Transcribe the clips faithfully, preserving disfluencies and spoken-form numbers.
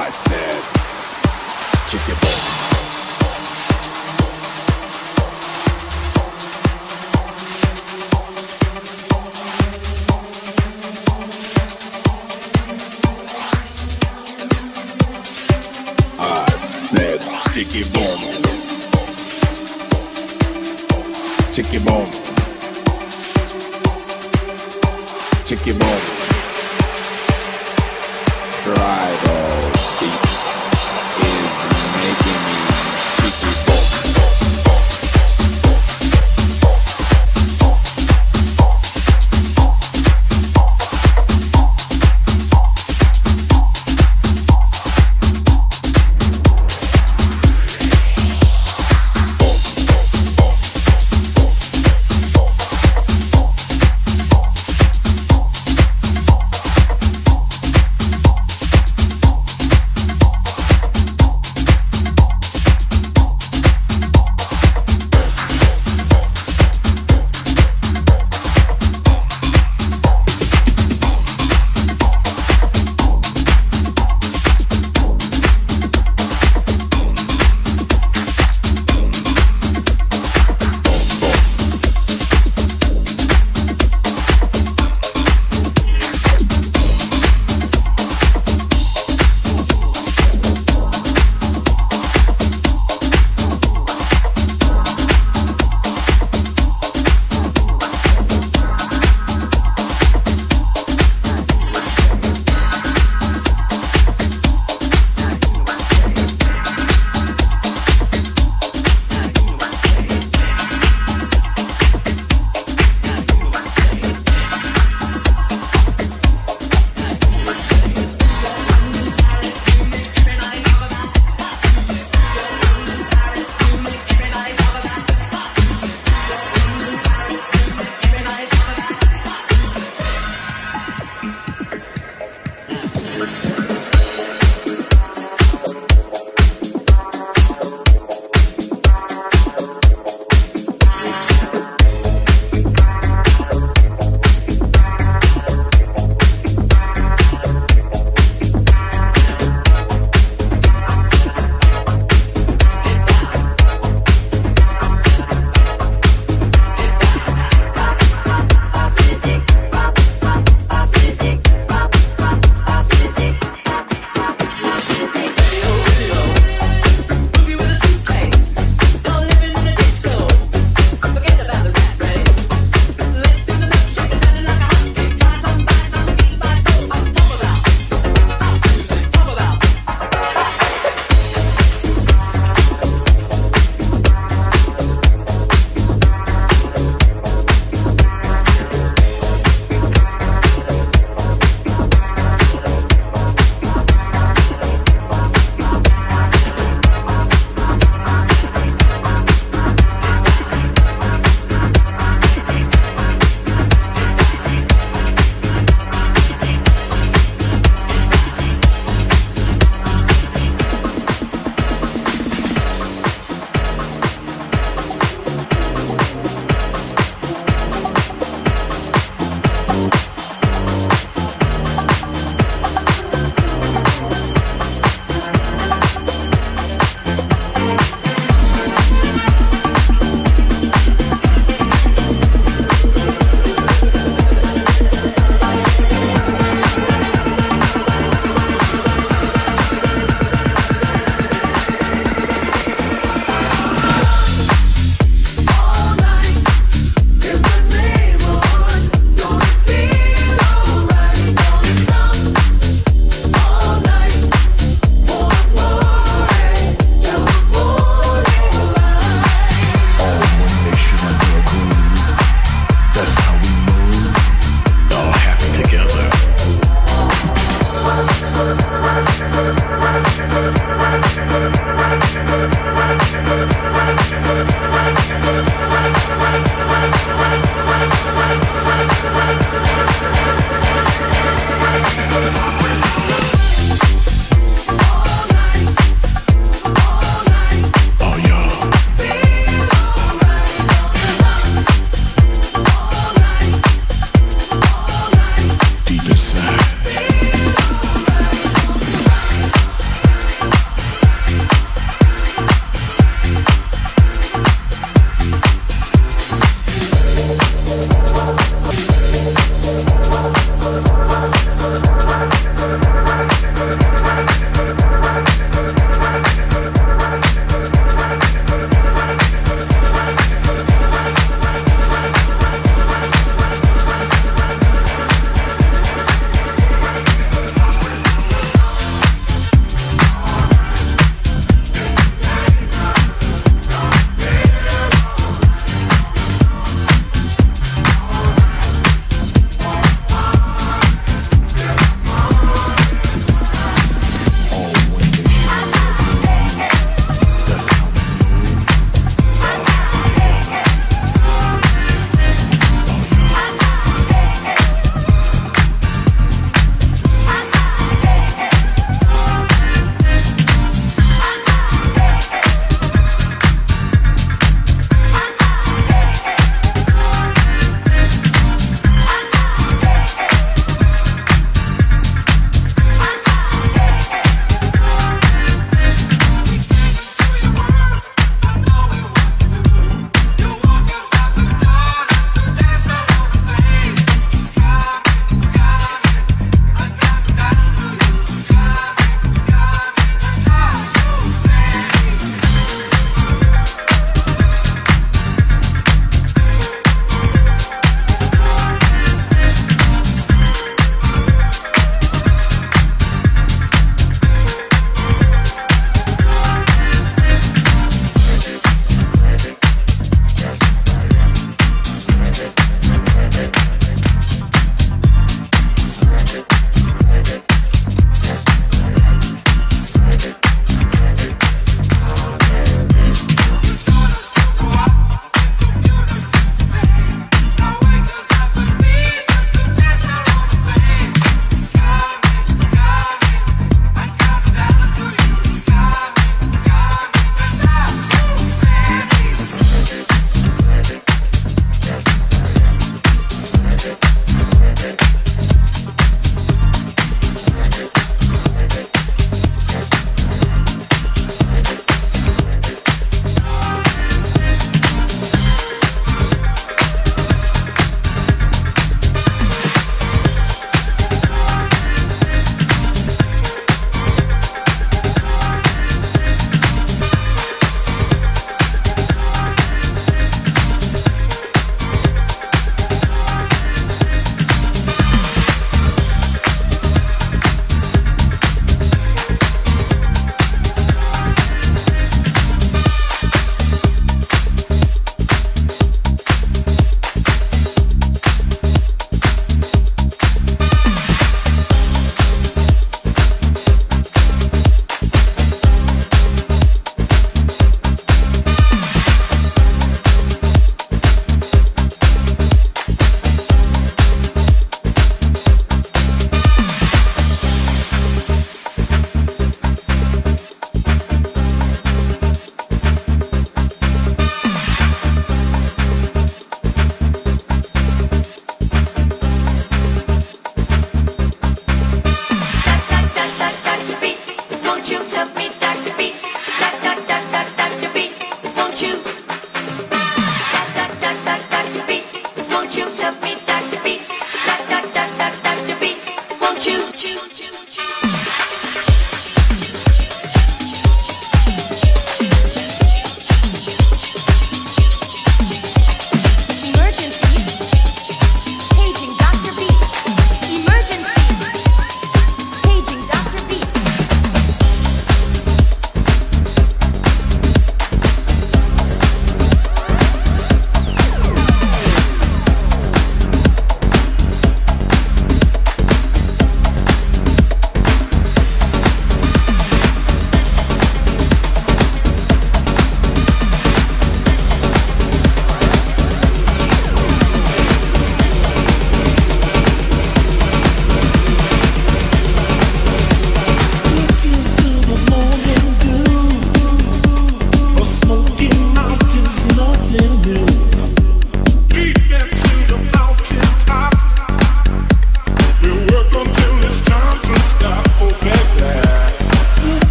I said, check it out. Chicky boom, chicky boom, chicky boom, bridal beat is making me chicky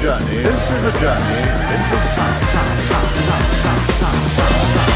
journey, this is a journey into sound, sound, sound, sound, sound, sound, sound, sound.